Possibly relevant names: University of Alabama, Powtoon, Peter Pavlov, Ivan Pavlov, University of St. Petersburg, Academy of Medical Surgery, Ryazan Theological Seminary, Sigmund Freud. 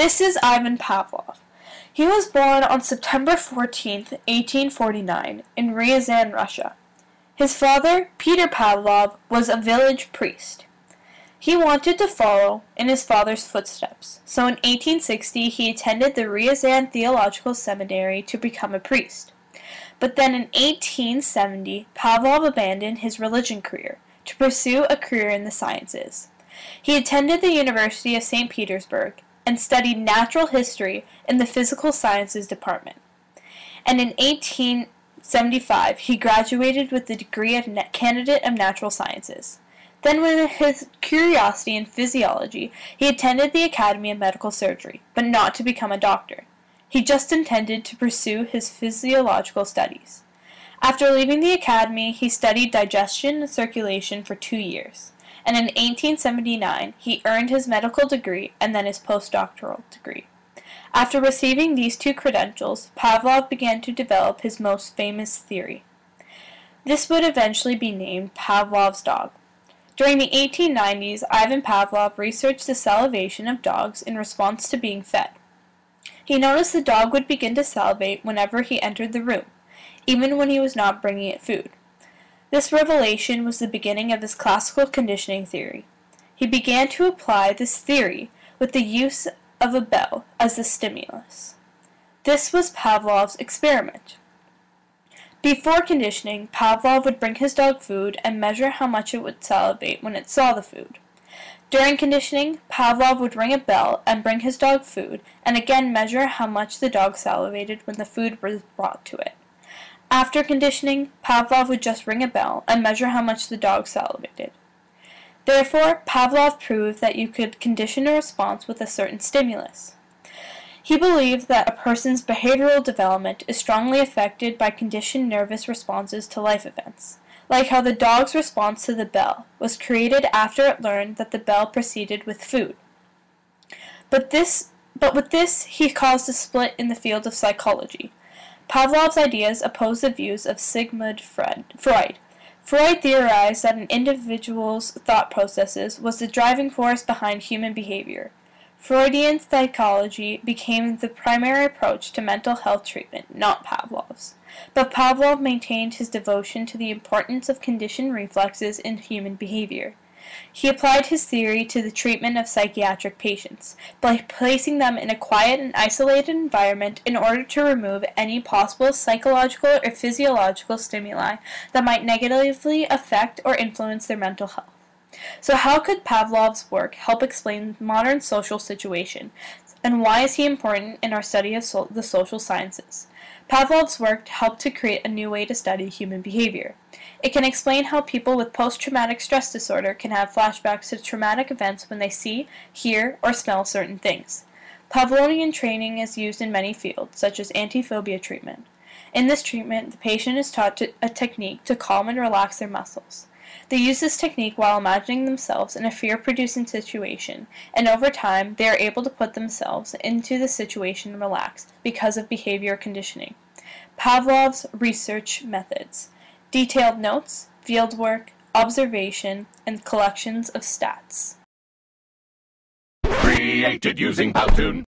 This is Ivan Pavlov. He was born on September 14, 1849, in Ryazan, Russia. His father, Peter Pavlov, was a village priest. He wanted to follow in his father's footsteps, so in 1860 he attended the Ryazan Theological Seminary to become a priest. But then in 1870, Pavlov abandoned his religion career to pursue a career in the sciences. He attended the University of St. Petersburg and studied natural history in the physical sciences department. And in 1875, he graduated with the degree of Candidate of Natural Sciences. Then with his curiosity in physiology, he attended the Academy of Medical Surgery, but not to become a doctor. He just intended to pursue his physiological studies. After leaving the academy, he studied digestion and circulation for 2 years, and in 1879, he earned his medical degree and then his postdoctoral degree. After receiving these two credentials, Pavlov began to develop his most famous theory. This would eventually be named Pavlov's dog. During the 1890s, Ivan Pavlov researched the salivation of dogs in response to being fed. He noticed the dog would begin to salivate whenever he entered the room, even when he was not bringing it food. This revelation was the beginning of his classical conditioning theory. He began to apply this theory with the use of a bell as the stimulus. This was Pavlov's experiment. Before conditioning, Pavlov would bring his dog food and measure how much it would salivate when it saw the food. During conditioning, Pavlov would ring a bell and bring his dog food and again measure how much the dog salivated when the food was brought to it. After conditioning, Pavlov would just ring a bell and measure how much the dog salivated. Therefore, Pavlov proved that you could condition a response with a certain stimulus. He believed that a person's behavioral development is strongly affected by conditioned nervous responses to life events, like how the dog's response to the bell was created after it learned that the bell proceeded with food. But with this, he caused a split in the field of psychology. Pavlov's ideas opposed the views of Sigmund Freud. Freud theorized that an individual's thought processes was the driving force behind human behavior. Freudian psychology became the primary approach to mental health treatment, not Pavlov's. But Pavlov maintained his devotion to the importance of conditioned reflexes in human behavior. He applied his theory to the treatment of psychiatric patients by placing them in a quiet and isolated environment in order to remove any possible psychological or physiological stimuli that might negatively affect or influence their mental health. So how could Pavlov's work help explain modern social situation, and why is he important in our study of the social sciences? Pavlov's work helped to create a new way to study human behavior. It can explain how people with post-traumatic stress disorder can have flashbacks to traumatic events when they see, hear, or smell certain things. Pavlovian training is used in many fields, such as antiphobia treatment. In this treatment, the patient is taught a technique to calm and relax their muscles. They use this technique while imagining themselves in a fear-producing situation, and over time, they are able to put themselves into the situation and relax because of behavior conditioning. Pavlov's research methods: detailed notes, fieldwork, observation, and collections of stats. Created using Powtoon.